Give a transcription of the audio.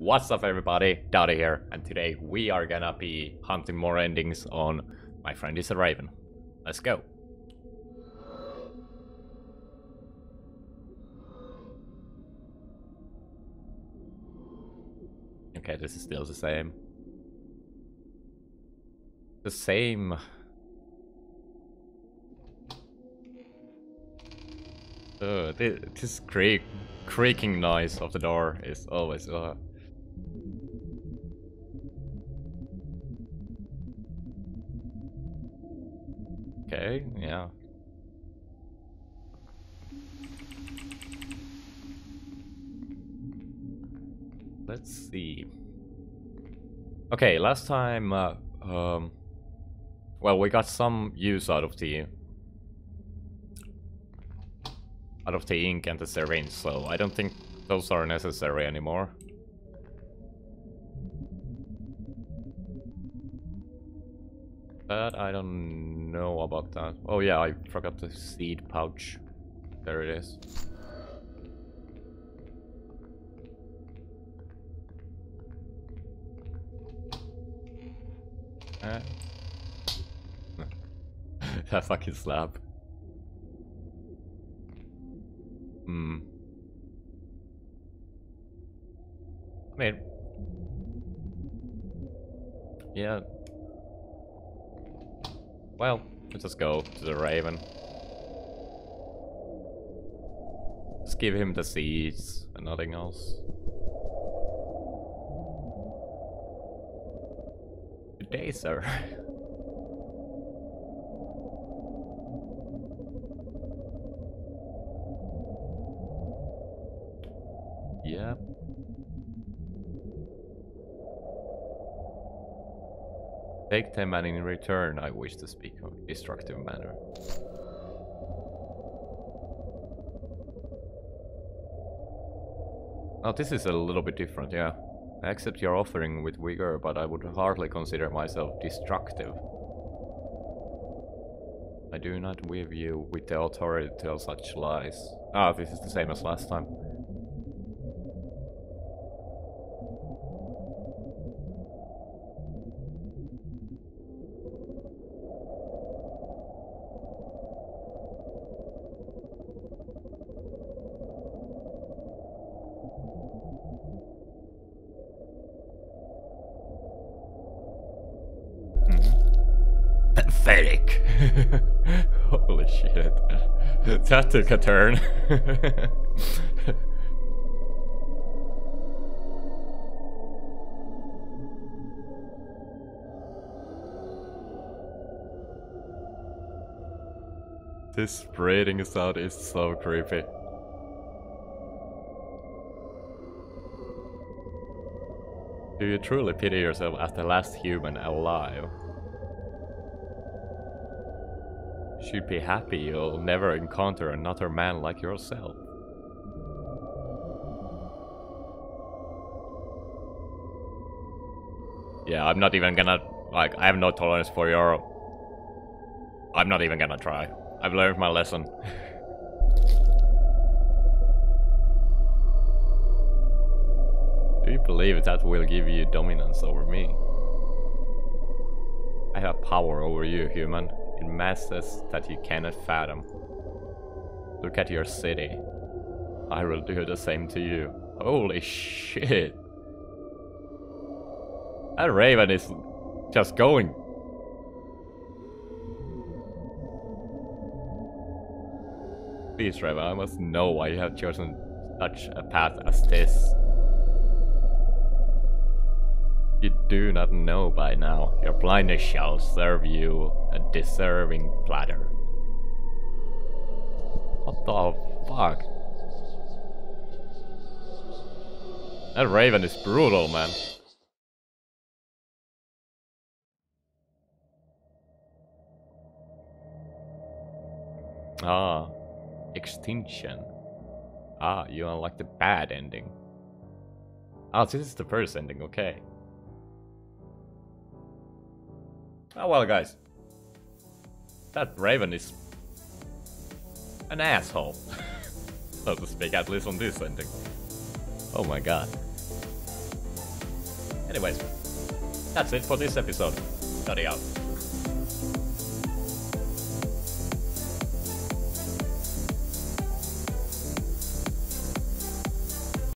What's up everybody, Dotty here, and today we are gonna be hunting more endings on My Friend is a Raven. Let's go. Okay, this is still the same. This creaking noise of the door is always okay, yeah. Let's see. Okay, last time well, we got some use out of the ink and the syringe, so I don't think those are necessary anymore. But I don't know about that. Oh yeah, I forgot the seed pouch. There it is. That fucking slap. I mean, yeah. Well, let's just go to the Raven. Just give him the seeds and nothing else. Good day, sir. Yeah. Take them, and in return, I wish to speak in a destructive manner. Now, this is a little bit different, yeah. I accept your offering with vigor, but I would hardly consider myself destructive. I do not weave you with the authority to tell such lies. Ah, this is the same as last time. Pathetic. Holy shit. That took a turn. This breathing sound is so creepy. Do you truly pity yourself as the last human alive? Should be happy you'll never encounter another man like yourself. Yeah, I'm not even gonna, like, I have no tolerance for your... I'm not even gonna try. I've learned my lesson. Do you believe that will give you dominance over me? I have power over you, human. In masses that you cannot fathom. Look at your city. I will do the same to you. Holy shit. That Raven is just going. Please, Raven, I must know why you have chosen such a path as this. You do not know by now. Your blindness shall serve you a deserving platter. What the fuck? That Raven is brutal, man. Ah, extinction. Ah, you unlock the bad ending. Ah, so this is the first ending, okay. Oh well, guys, that Raven is an asshole, so to speak, at least on this ending. Oh my god. Anyways, that's it for this episode. Dotty out.